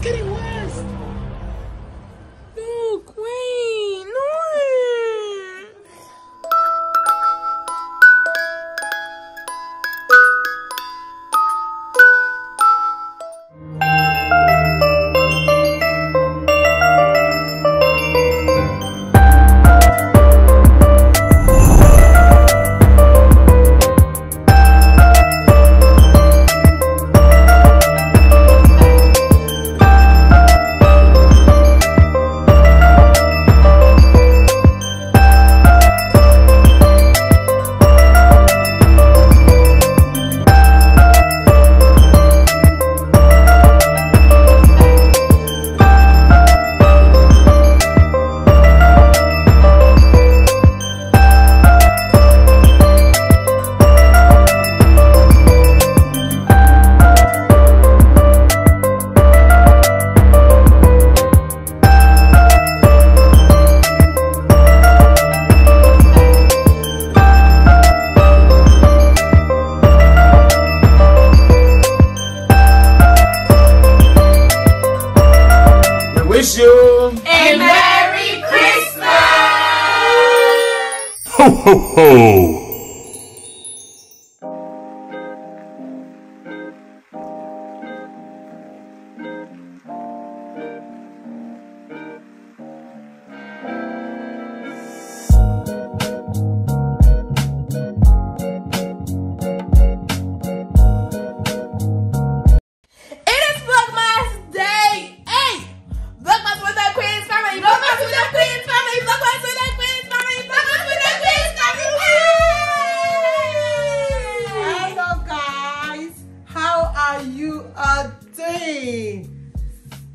It's getting worse. No, Queen,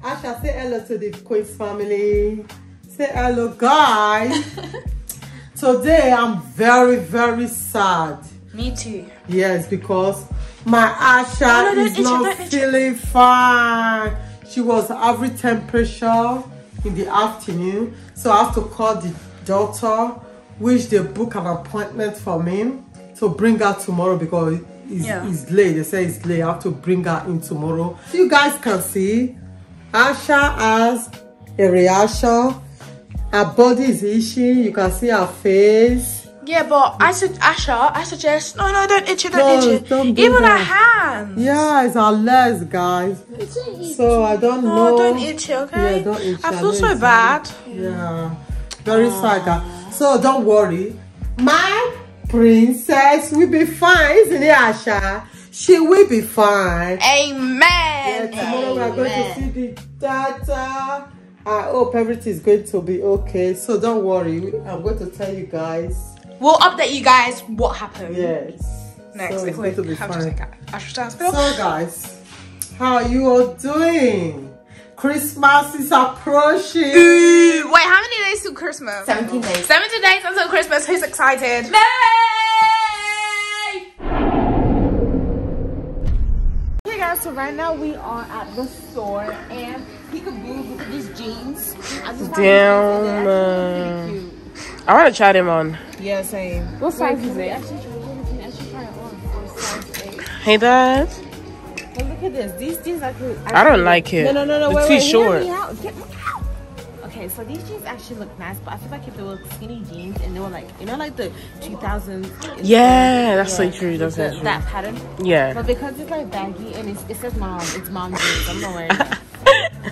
Asher, say hello to the Queen's family. Say hello, guys. Today I'm very sad. Me too. Yes, because my Asher is not feeling fine. She was having temperature in the afternoon, so I have to call the doctor, which they book an appointment for me to bring her tomorrow because it's late. They say it's late. I have to bring her in tomorrow. So you guys can see Asher has a reaction. Her body is itching. You can see her face. Yeah, but I suggest no, don't itch it, don't itch it. Don't do even that. Her hands. Yeah, it's her legs, guys. So I don't know. No, don't itch it, okay? Yeah, don't itch it. I feel so bad. Yeah, very sad. So don't worry, my princess will be fine, isn't it, Asher? She will be fine. Amen. Yeah, tomorrow we are going to see the data. I hope everything is going to be okay. So don't worry. I'm going to tell you guys. We'll update you guys what happened. Yes. Next. So it's going to be fine. So guys, how are you all doing? Christmas is approaching. Ooh, wait, how many days till Christmas? 17 days. 17 days until Christmas. Who's excited? So right now we are at the store and peekaboo. Look at these jeans. Damn, I want to try them on. Yeah, same. What size is it? Actually try it on for size 8. Hey, Dad. But look at this. These jeans actually. I don't like it. No. It's too short. Get me out. Okay, so these jeans actually look nice, but I feel like if they were skinny jeans and they were like, you know, like the 2000s. Yeah, that's so true. That's so true. That pattern. Yeah. But because it's like baggy and it says mom, it's mom jeans. I'm not wearing it.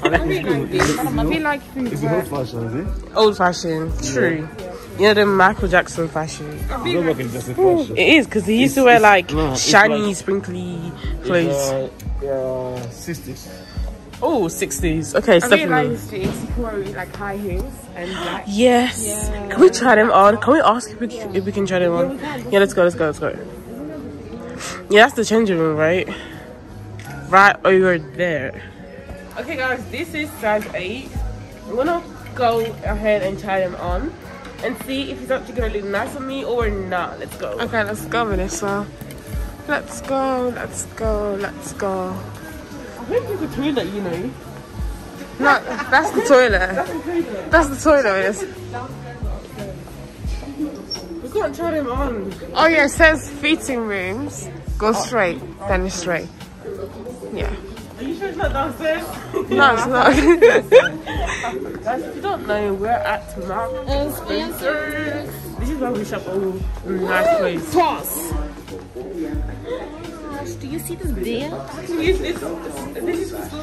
I feel like it's old fashion. True. Yeah. You know the Michael Jackson fashion. It is because he used to wear like shiny, like, sprinkly clothes. Yeah, 60s. Oh, 60s. Okay, Stephanie. I really like these people wear like high heels and black. Yes. Yeah. Can we try them on? Can we ask if we can try them on? Yeah, let's go. Yeah, that's the changing room, right? Right over there. Okay, guys, this is size 8. I'm gonna go ahead and try them on and see if it's actually gonna look nice on me or not. Let's go. Okay, let's go, Vanessa. Let's go. I think it's the toilet, you know. No, that's the toilet. We can't try them on. Oh yeah, it says fitting rooms. Go straight, then it's straight. Yeah. Are you sure? It's not downstairs. No, it's not. Guys, if you don't know, we're at Marks and Spencer's. This is where we shop all nice place. Toss! Do you see this deal? This is so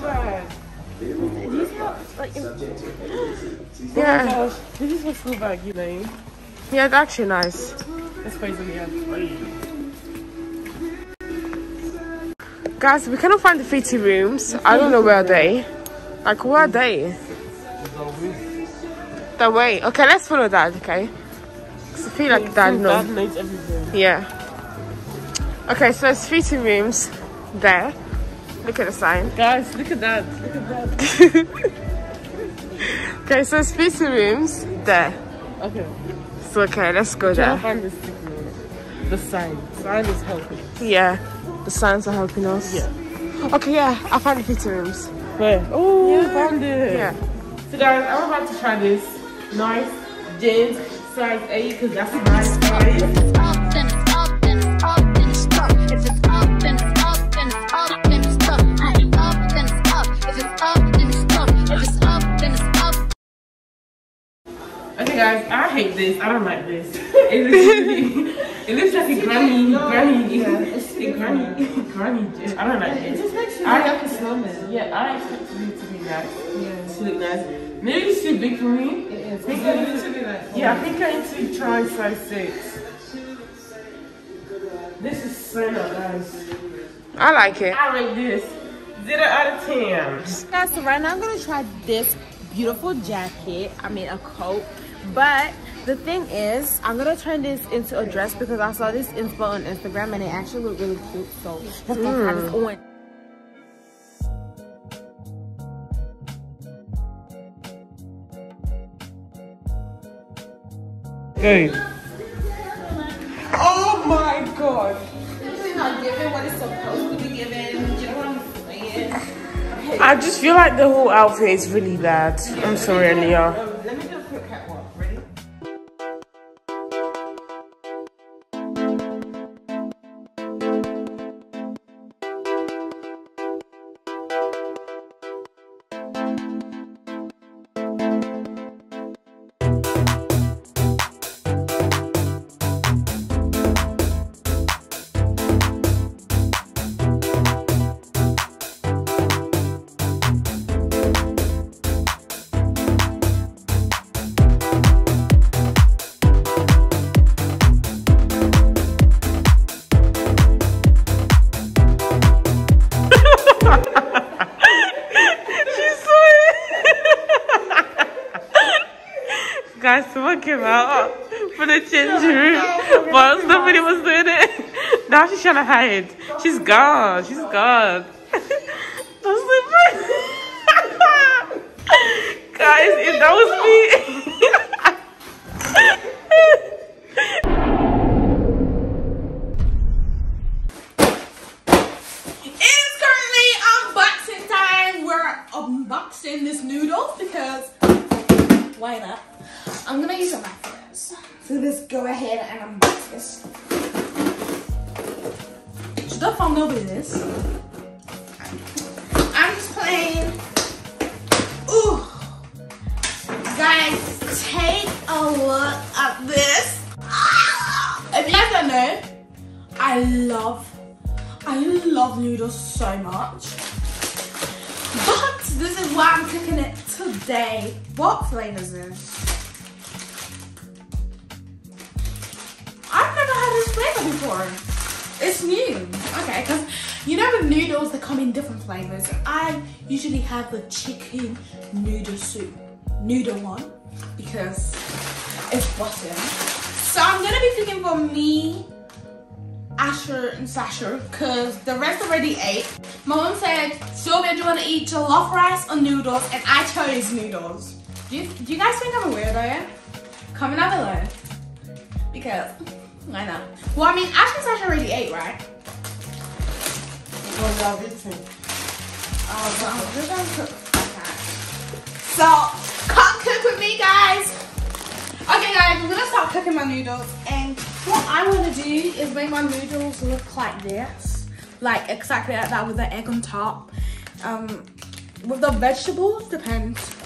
bad. Yeah. This is a school bag, you know. Yeah, it's actually nice. Let's play some here. Guys, we cannot find the fitting rooms. I don't know where are they. Like, where are they? The way. Okay, let's follow that. Okay. Cause I feel like that. No. Yeah. Okay, so it's fitting rooms there. Look at the sign. Guys, look at that. Look at that. Okay, so it's fitting rooms there. Okay. So, okay, let's go there. I find the sign. The sign is helping. Yeah, the signs are helping us. Yeah. Okay, yeah, I found the fitting rooms. Where? Oh, yeah. Found it. Yeah. So, guys, I'm about to try this nice jeans size 8 because that's a nice size. Guys, I hate this. I don't like this. It looks, it looks like a granny. Yeah, it's a granny. I don't like this. It just makes you look like a snowman. Yeah, I expect it to be nice. Yeah, to look nice. Maybe it's too big for me. It is. I think I need to try size 6. This is so nice. I like it. I like this. 0 out of 10. Guys, so right now I'm gonna try this beautiful jacket. I mean, a coat. But the thing is, I'm gonna turn this into a dress because I saw this info on Instagram and it actually looked really cute, so that's why I have it on. Hey. Oh my god! This is not giving what it's supposed to be given. You know what I'm saying? Okay. I just feel like the whole outfit is really bad. Yeah, I'm sorry, Aaliyah. Came out for the change room, but nobody was doing it. Now she's trying to hide. She's gone. She's gone. Don't sleep. Guys, if that was me. It is currently unboxing time. We're unboxing this noodle because why not? I'm gonna use a knife for this. So let's go ahead and unbox this. Je dois faire nourrir this. I'm just playing. Ooh, guys, take a look at this. If you guys don't know, I love noodles so much. But this is why I'm cooking it today. What flavor is this? Before. It's new. Okay, because you know the noodles that come in different flavors. I usually have the chicken noodle soup, noodle one, because it's butter. So I'm gonna be cooking for me, Asher and Sasha, because the rest already ate. My mom said, Sylvia, do you want to eat jollof rice or noodles? And I chose noodles. Do you guys think I'm a weirdo? Comment down below, because I know. Well, I mean, Ash and Sasha already ate, right? Well, y'all did too. Oh, we're gonna cook like that. So, come cook with me, guys. Okay, guys, I'm gonna start cooking my noodles. And what I wanna do is make my noodles look like this. Like, exactly like that with the egg on top. With the vegetables, depends.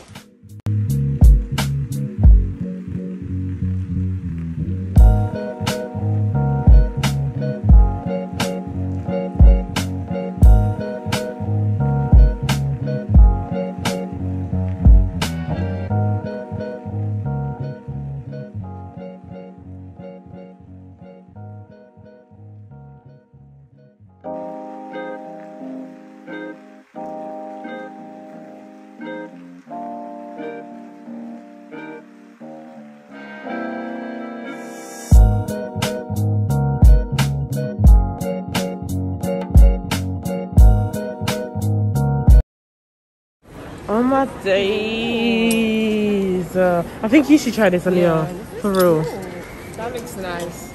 Oh my days. I think you should try this, Aaliyah. Yeah, for real. Good. That looks nice.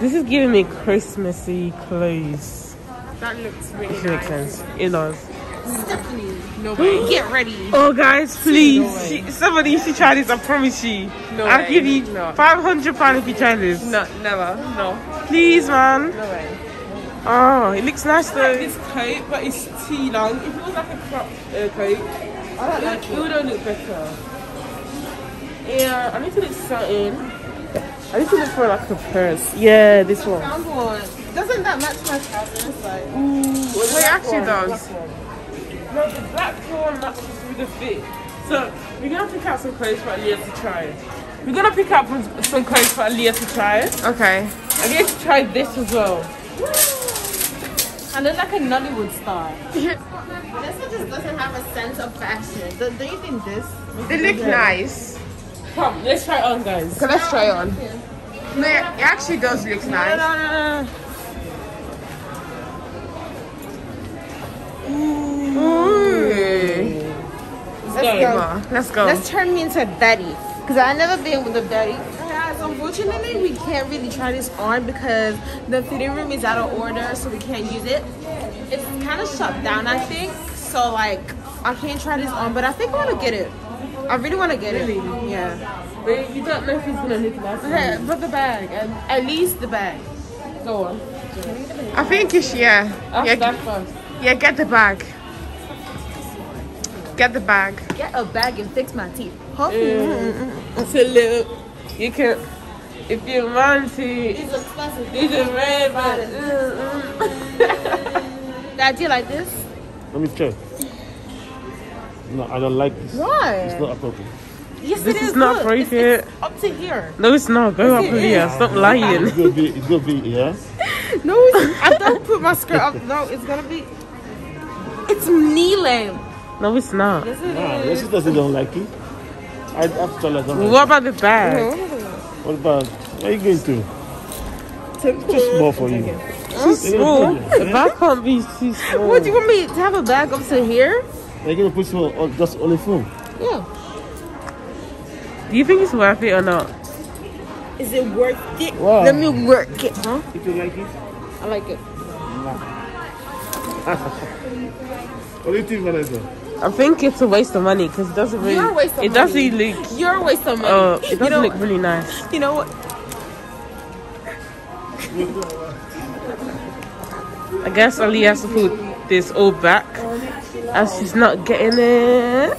This is giving me Christmassy clothes. That looks really nice. It makes sense. It does. Stefany. No way. Get ready. Oh, guys, please. No somebody should try this. I promise you. No I'll way. Give you no. £500 if you try this. No, never. No. Please, man. No way. Oh, it looks nice though. I like this coat, but it's too long. If it was like a crop coat, I like it. It would have looked better. Yeah, I need to look something. I need to look for like a purse. Yeah, this one. I found one. Doesn't that match my trousers? Like, ooh, well, it actually does. No, the black one matches with the fit. So we're gonna pick out some clothes for Aaliyah to try. We're gonna pick up some clothes for Aaliyah to try. Okay. I'm going to try this as well. I look like a Nollywood star. Vanessa just doesn't have a sense of fashion. Do you think this? They look nice. Come, let's try it on, guys. So let's try it on. Yeah. No, it actually does look nice. Ooh. Ooh. Let's go. Let's turn me into a daddy. Because I've never been with a daddy. Unfortunately, we can't really try this on because the fitting room is out of order, so we can't use it. It's kind of shut down, I think. So like, I can't try this on, but I think I want to get it. I really want to get it. Really? Yeah. But you don't know if it's gonna look nice. Okay, but the bag, and at least the bag. Go on. I think it's yeah. Get the bag. Get the bag. Get a bag and fix my teeth. It's a little. You can, if you want to. It's expensive. It's a red bottle. Dad, do you like this? Let me check. No, I don't like this. Why? It's not appropriate. Yes, this is not appropriate. It's up to here. No, it's not. Go up here. Stop lying. It's gonna be here. Yeah? No, it's, I don't put my skirt up. No, it's gonna be. It's knee length. No, it's not. Yes, it is. She doesn't like it. I have to like that. What about the bag? What about? Where are you going to? It's too small for you. Too small? The bag can't be too small. What, do you want me to have a bag up to here? They're going to put some on just on the phone. Yeah. Do you think it's worth it or not? Is it worth it? Wow. Let me work it, huh? If you like it? I like it. What do you think, Vanessa? I think it's a waste of money because it doesn't really. You're a waste of money. Look. You're a waste of money. It doesn't look really nice. You know what? I guess Aaliyah has to put this all back as she's not getting it.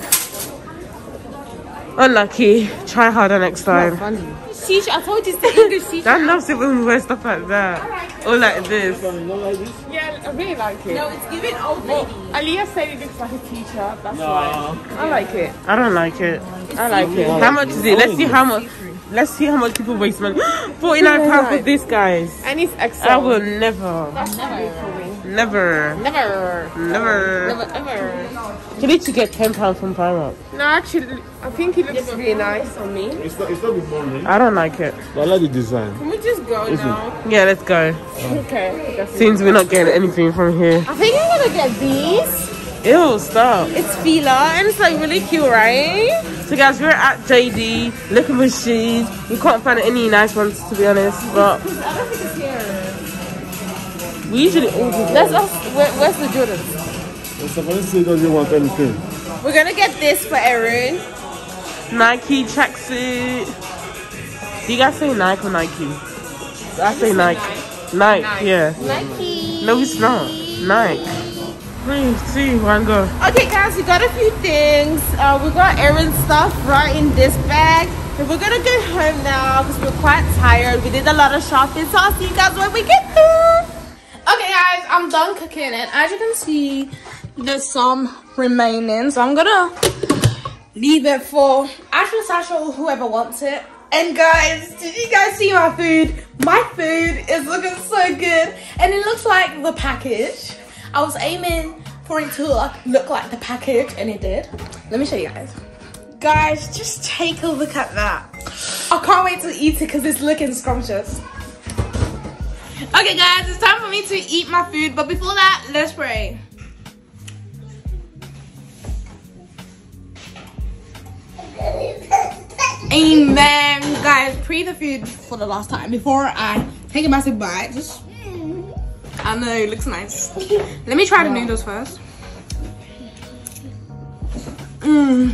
Unlucky. Try harder next time. Sheesh, I told you to English. That loves it when we wear stuff like that. Like or like this. Yeah, I really like it. No, it's giving old lady. Aaliyah said it looks like a t-shirt. That's why. I like it. I don't like it. I like it. How much is it? Let's see how much. Let's see how much people waste money. £49 for this, guys. And it's excellent. I will never. That's never. You need to get £10 from Primark. No, actually, I think it looks really nice on me. It's not with money. I don't like it. But I like the design. Can we just go now? Yeah, let's go. Okay. Definitely. Since we're not getting anything from here. I think I'm gonna get these. Ew, stop. It's Fila and it's like really cute, right? So guys, we're at JD looking for shoes. We can't find any nice ones, to be honest, but I don't think it's here. We usually order. Let's ask. Where's the Jordans? Stefany doesn't want anything. We're gonna get this for Erin. Nike tracksuit. Do you guys say Nike or Nike? I say Nike. Nike. Yeah. Nike. No, it's not Nike. Let me see where I go. Okay guys, we got a few things. We got Erin's stuff right in this bag. And we're gonna get home now because we're quite tired. We did a lot of shopping, so I'll see you guys when we get there. Okay guys, I'm done cooking and as you can see, there's some remaining. So I'm gonna leave it for Asher, Sasha, or whoever wants it. And guys, did you guys see my food? My food is looking so good. And it looks like the package. I was aiming for it to look like the package and it did. Let me show you guys. Guys, just take a look at that. I can't wait to eat it because it's looking scrumptious. Okay guys, it's time for me to eat my food, but before that, let's pray. Amen. Guys, pray the food for the last time before I take a massive bite. Just I know, it looks nice. Let me try the noodles first. The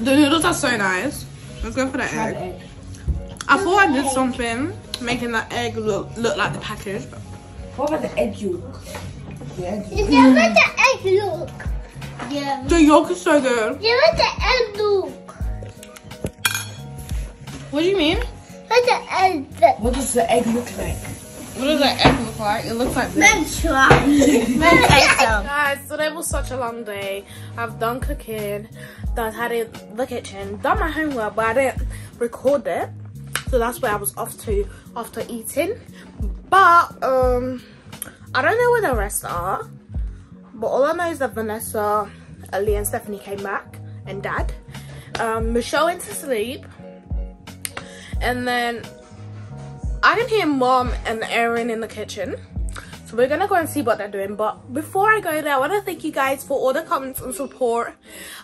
noodles are so nice. Let's go for the egg. I thought I did something making that egg look like the package. But... what about the egg yolk? The egg yolk. Yeah. The yolk is so good. Yeah, with the egg yolk. What do you mean? What does the egg look like? What does the egg look like? It looks like this. Let's try. Guys, today was such a long day. I've done cooking, done tidying the kitchen, done my homework, but I didn't record it. So that's where I was off to after eating. But I don't know where the rest are. But all I know is that Vanessa, Aaliyah and Stefany came back, and Dad. Michelle went to sleep. And then I can hear Mom and Erin in the kitchen. So we're gonna go and see what they're doing. But before I go there, I wanna thank you guys for all the comments and support.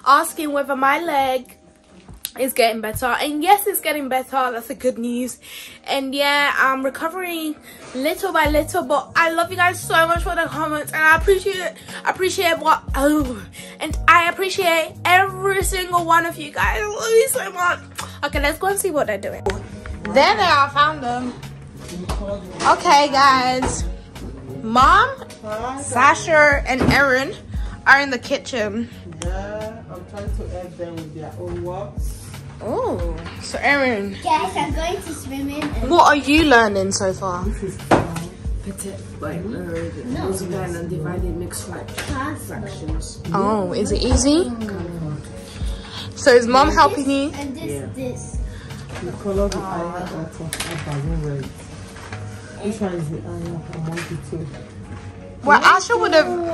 Asking whether my leg is getting better. And yes, it's getting better. That's the good news. And yeah, I'm recovering little by little. But I love you guys so much for the comments. And I appreciate what... oh, and I appreciate every single one of you guys. I love you so much. Okay, let's go and see what they're doing. There they are, I found them. Okay, guys. Mom, Sasha, and Erin are in the kitchen. Yeah, I'm trying to help them with their own works. Oh, so Erin. Guys, I'm going to swim in. What are you learning so far? Oh, is it easy? So is Mom helping you? And this. The color of the eye doesn't red. Which one is the eye from 1 to 2? Well, Asher would have.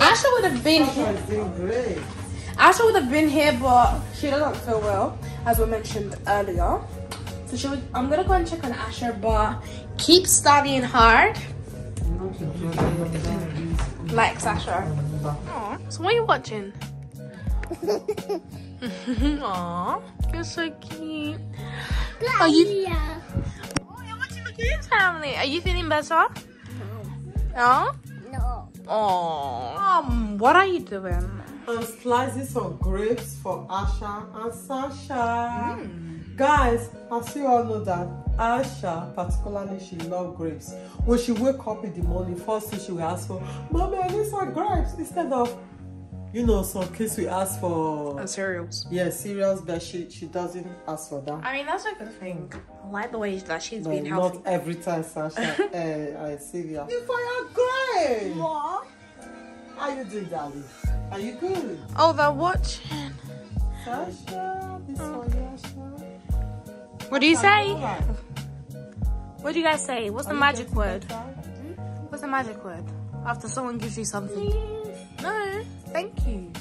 Asher would have been here. Asher would have been here, but she doesn't feel well, as we mentioned earlier. So she would, I'm gonna go and check on Asher, but keep studying hard. Like Sasha. Aww. So what are you watching? Aww, you're so cute. Are you? Oh, you're watching The Queens Family. Are you feeling better? No. No. No. Aww. Mom, what are you doing? I'm slicing some grapes for Asher and Sasha. Guys, as you all know that Asher, particularly, she loves grapes. When she wake up in the morning, first thing she will ask for, Mommy, I need some grapes, instead of, you know, some kids we ask for... and cereals. Yeah, cereals, but she doesn't ask for that. I mean, that's a good thing. I like the way that she's been healthy. Not every time, Sasha. I see you. You for your grapes! What? How you doing, darling? Are you good? Oh, they're watching. Sasha, this one, Asher. What do you say? What do you guys say? What's the magic word? What's the magic word? After someone gives you something. No, thank you.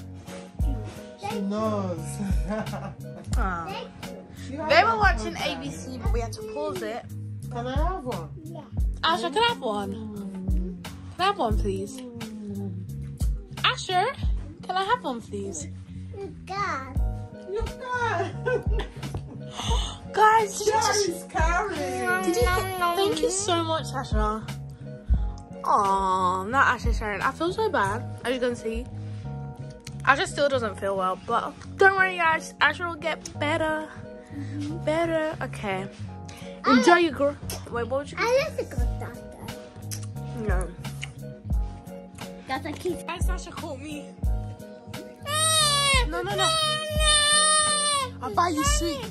She knows. Aww. They were watching ABC, but we had to pause it. Can I have one? Yeah. Asher, can I have one? Can I have one, please? Asher, can I have one, please? You got. You got. Guys, did thank you so much, Asher. Oh, not Asher Sharon. I feel so bad, as you can see. Asher still doesn't feel well, but don't worry, guys. Asher will get better. Okay. Enjoy your girl. Wait, what would you? I like the girl doctor. No. That's a key. Why Sasha called me? No, no, no. I'll buy you sweet.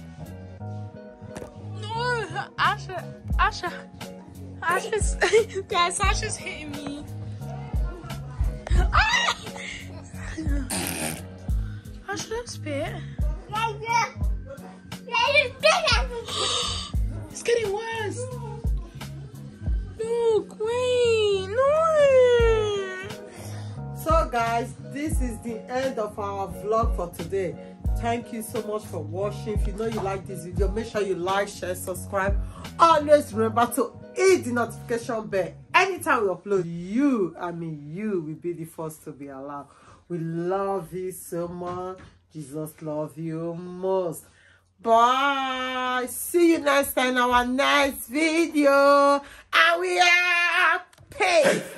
No, Asher's. Guys, Sasha's hitting me. Ah! Asher, don't spit. It's getting worse. Look, wait, no. So guys, this is the end of our vlog for today. Thank you so much for watching. If you know you like this video, make sure you like, share, subscribe. Always remember to hit the notification bell. Anytime we upload, you will be the first to be allowed. We love you so much. Jesus love you most. Bye. See you next time in our next video. And we are peace.